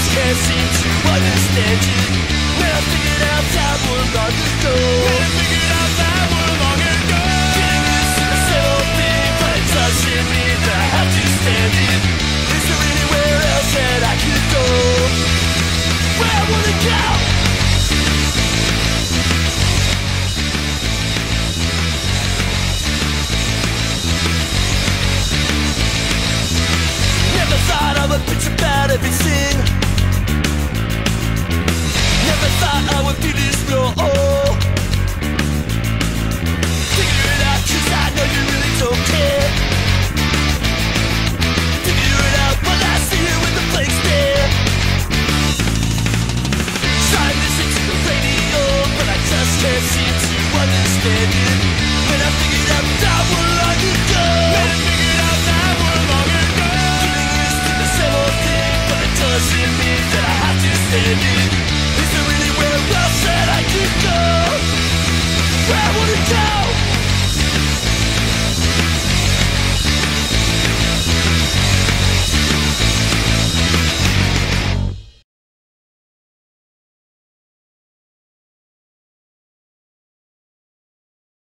just can't seem to understand you. When I figured out time was long ago.